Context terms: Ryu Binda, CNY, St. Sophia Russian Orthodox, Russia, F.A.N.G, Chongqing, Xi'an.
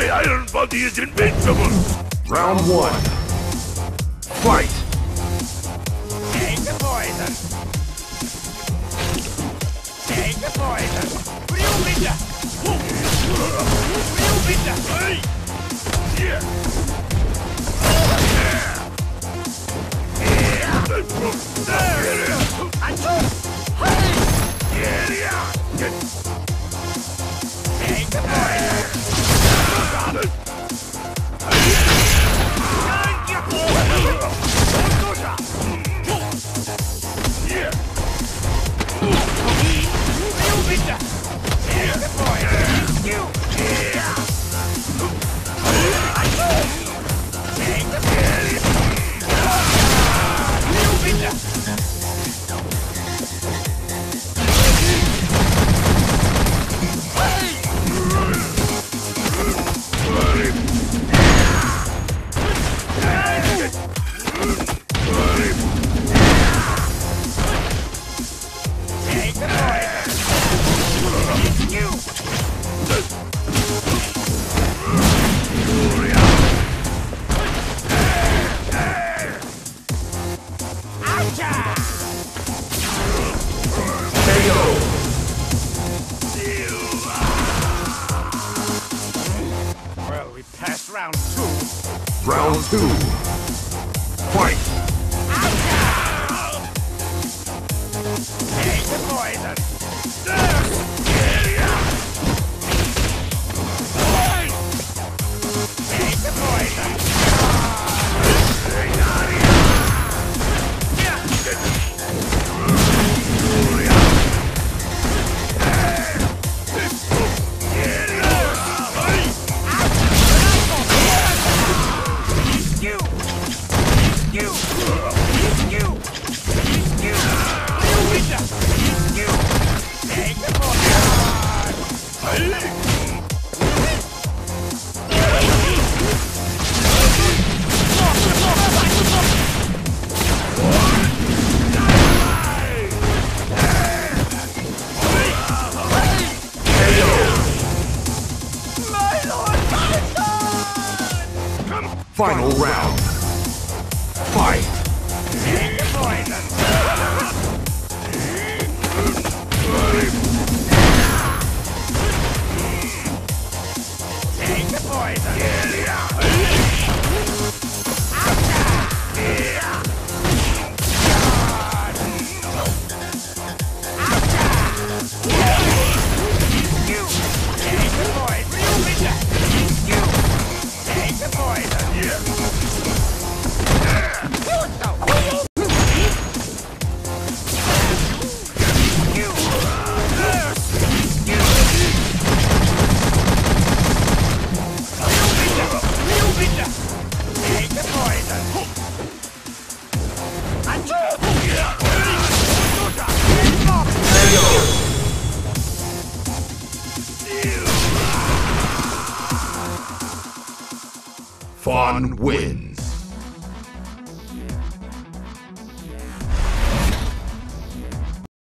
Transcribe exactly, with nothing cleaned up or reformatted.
My iron body is invincible! Round one. Fight! Take the poison! Take the poison! Ryu Binda! Ryu Binda! Hey! Yeah! Yeah! Yeah! Yeah! Take the poison! Round two. Fight! Ouch! Take the poison! Take the poison! Final round. Fight! Take the poison! Take the poison! You take the poison! You take the poison! F A N G win.